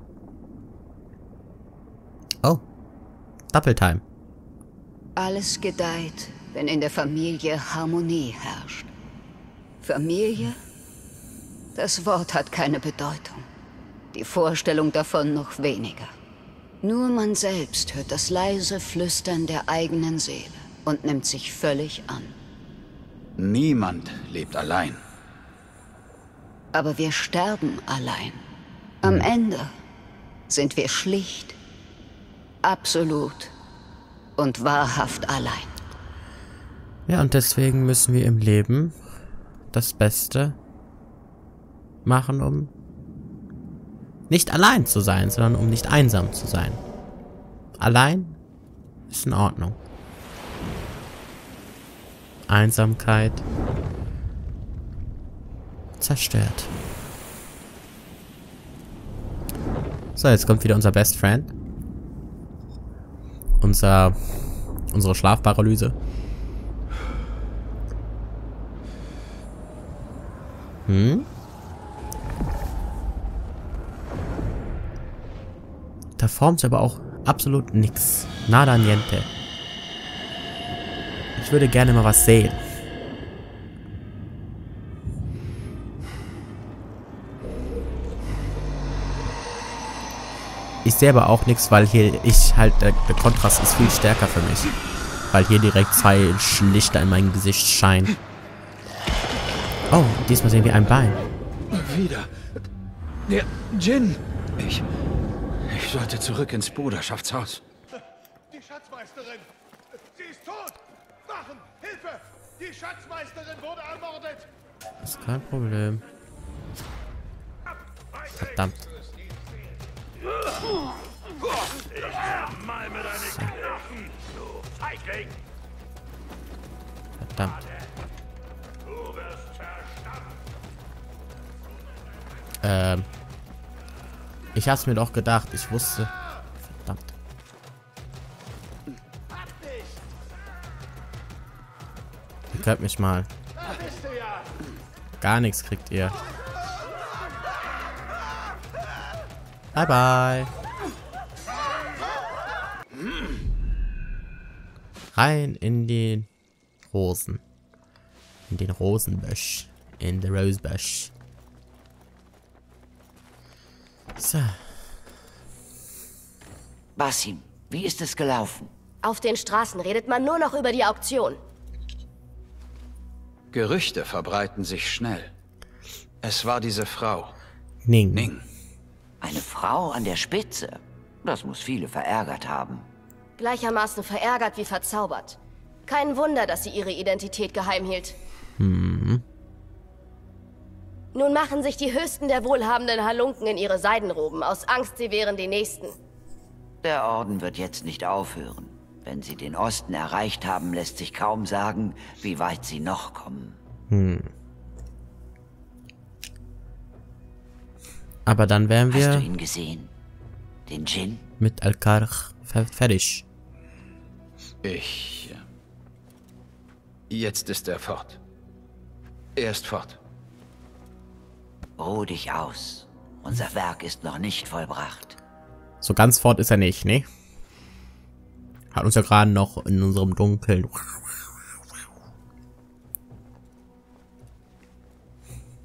Oh. Double Time. Alles gedeiht, wenn in der Familie Harmonie herrscht. Familie? Das Wort hat keine Bedeutung. Die Vorstellung davon noch weniger. Nur man selbst hört das leise Flüstern der eigenen Seele und nimmt sich völlig an. Niemand lebt allein. Aber wir sterben allein. Am Ende sind wir schlicht, absolut und wahrhaft allein. Ja, und deswegen müssen wir im Leben das Beste machen, um nicht allein zu sein, sondern um nicht einsam zu sein. Allein ist in Ordnung. Einsamkeit zerstört. So, jetzt kommt wieder unser Best Friend. Unser... Unsere Schlafparalyse. Hm? Da formt sie aber auch absolut nichts. Nada niente. Ich würde gerne mal was sehen. Ich sehe aber auch nichts, weil hier ich halt, der, der Kontrast ist viel stärker für mich. weil hier direkt zwei Lichter in mein Gesicht scheinen. Oh, diesmal sehen wir ein Bein. Wieder. Der Djinn. Ich, ich sollte zurück ins Bruderschaftshaus. Die Schatzmeisterin. Sie ist tot. Wachen, Hilfe. Die Schatzmeisterin wurde ermordet. Ist kein Problem. Verdammt. Verdammt. Ähm. Ich hab's mir doch gedacht, ich wusste. Verdammt. Ihr könnt mich mal. Gar nichts kriegt ihr. Bye bye. Rein in den Rosen. In den Rosenbusch. In den Rosebusch. So. Basim, wie ist es gelaufen? Auf den Straßen redet man nur noch über die Auktion. Gerüchte verbreiten sich schnell. Es war diese Frau. Ning. Ning. Eine Frau an der Spitze. Das muss viele verärgert haben. Gleichermaßen verärgert wie verzaubert. Kein Wunder, dass sie ihre Identität geheim hielt. Hm. Nun machen sich die höchsten der wohlhabenden Halunken in ihre Seidenroben, aus Angst, sie wären die Nächsten. Der Orden wird jetzt nicht aufhören. Wenn sie den Osten erreicht haben, lässt sich kaum sagen, wie weit sie noch kommen. Hm. Aber dann wären wir... Hast du ihn gesehen? Den Djinn? Mit Al-Karkh fertig. Ich... Jetzt ist er fort. Er ist fort. Ruh dich aus. Unser Werk ist noch nicht vollbracht. So ganz fort ist er nicht, ne? Hat uns ja gerade noch in unserem Dunkeln.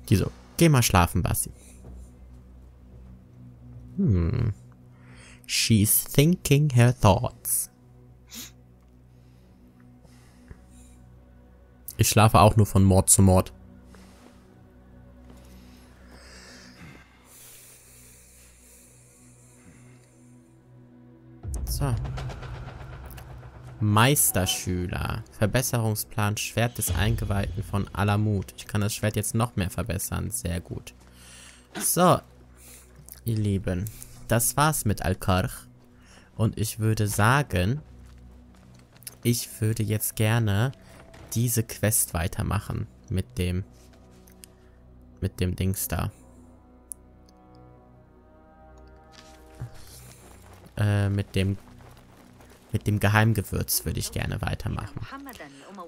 Diese. Geh mal schlafen, Basti. Hm. She's thinking her thoughts. Ich schlafe auch nur von Mord zu Mord. So. Meisterschüler. Verbesserungsplan Schwert des Eingeweihten von Alamut. Ich kann das Schwert jetzt noch mehr verbessern. Sehr gut. So, ihr Lieben. Das war's mit Al-Karkh. Und ich würde sagen, ich würde jetzt gerne diese Quest weitermachen. Mit dem... Mit dem Dings da. Äh, mit dem... Mit dem Geheimgewürz würde ich gerne weitermachen.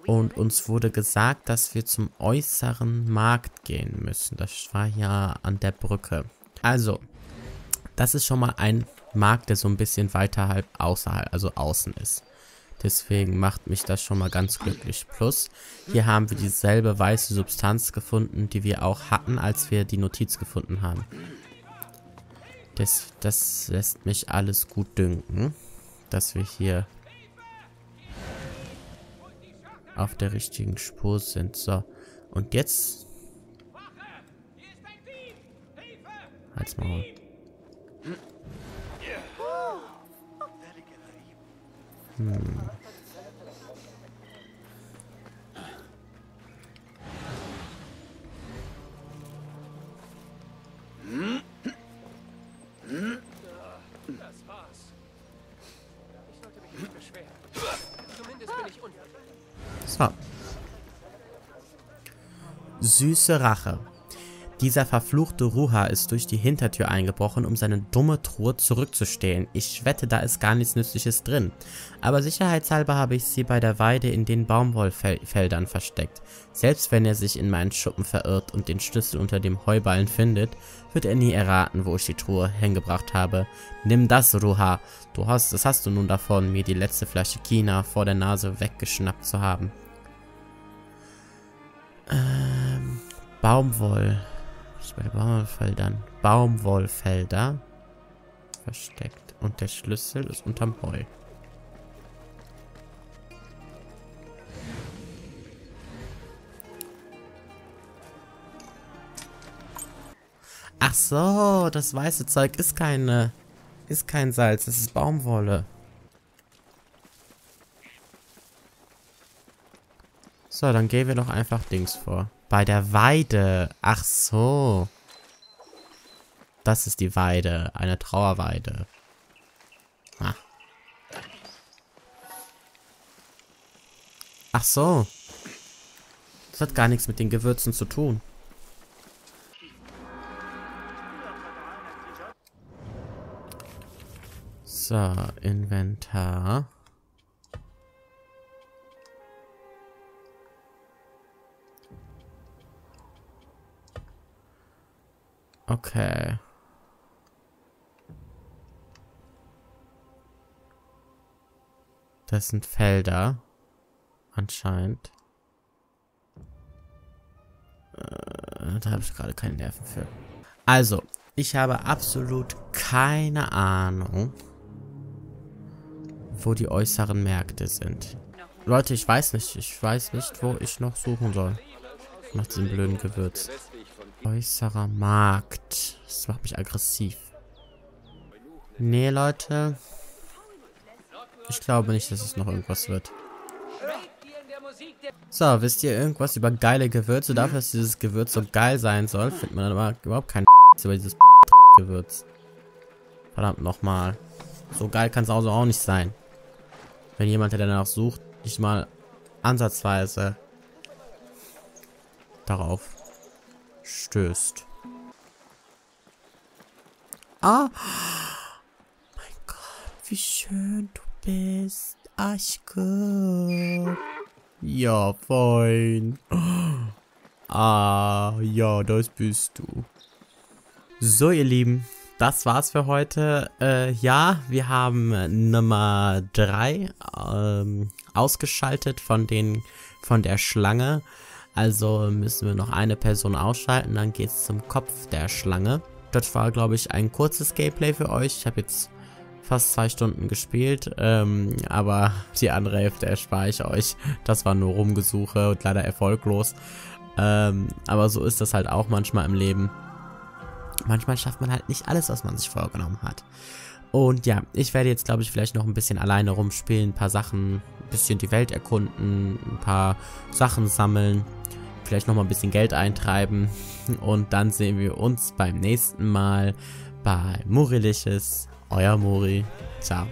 Und uns wurde gesagt, dass wir zum äußeren Markt gehen müssen. Das war ja an der Brücke. Also, das ist schon mal ein Markt, der so ein bisschen weiterhalb außerhalb, also außen ist. Deswegen macht mich das schon mal ganz glücklich. Plus, hier haben wir dieselbe weiße Substanz gefunden, die wir auch hatten, als wir die Notiz gefunden haben. Das, das lässt mich alles gut dünken, dass wir hier auf der richtigen Spur sind. So, und jetzt... Halt's mal. Hm. Süße Rache. Dieser verfluchte Ruha ist durch die Hintertür eingebrochen, um seine dumme Truhe zurückzustehlen. Ich wette, da ist gar nichts Nützliches drin. Aber sicherheitshalber habe ich sie bei der Weide in den Baumwollfeldern versteckt. Selbst wenn er sich in meinen Schuppen verirrt und den Schlüssel unter dem Heuballen findet, wird er nie erraten, wo ich die Truhe hingebracht habe. Nimm das, Ruha. Du hast, das hast du nun davon, mir die letzte Flasche Kina vor der Nase weggeschnappt zu haben. Ähm, Baumwoll. Bei Baumwollfeldern. Baumwollfelder. Versteckt. Und der Schlüssel ist unterm Heu. Ach so, das weiße Zeug ist keine, ist kein Salz, das ist Baumwolle. So, dann gehen wir doch einfach Dings vor. Bei der Weide. Ach so. Das ist die Weide, eine Trauerweide. Ah. Ach so. Das hat gar nichts mit den Gewürzen zu tun. So, Inventar. Okay. Das sind Felder. Anscheinend. Äh, da habe ich gerade keine Nerven für. Also, ich habe absolut keine Ahnung, wo die äußeren Märkte sind. Leute, ich weiß nicht. Ich weiß nicht, wo ich noch suchen soll. Nach diesem blöden Gewürz. Äußerer Markt. Das macht mich aggressiv. Nee, Leute. Ich glaube nicht, dass es noch irgendwas wird. So, wisst ihr irgendwas über geile Gewürze? Dafür, dass dieses Gewürz so geil sein soll, findet man aber überhaupt keinen über dieses Gewürz. Verdammt nochmal. So geil kann es also auch nicht sein. Wenn jemand, der danach sucht, nicht mal ansatzweise darauf stößt. Ah! Mein Gott, wie schön du bist. Aschke. Ja, fein. Ah, ja, das bist du. So, ihr Lieben. Das war's für heute. Äh, ja, wir haben Nummer drei ähm, ausgeschaltet von den, von der Schlange. Also müssen wir noch eine Person ausschalten, dann geht's zum Kopf der Schlange. Das war, glaube ich, ein kurzes Gameplay für euch. Ich habe jetzt fast zwei Stunden gespielt, ähm, aber die andere Hälfte erspare ich euch. Das war nur Rumgesuche und leider erfolglos. Ähm, aber so ist das halt auch manchmal im Leben. Manchmal schafft man halt nicht alles, was man sich vorgenommen hat. Und ja, ich werde jetzt, glaube ich, vielleicht noch ein bisschen alleine rumspielen, ein paar Sachen, ein bisschen die Welt erkunden, ein paar Sachen sammeln, vielleicht nochmal ein bisschen Geld eintreiben. Und dann sehen wir uns beim nächsten Mal bei Muriliches. Euer Muri. Ciao.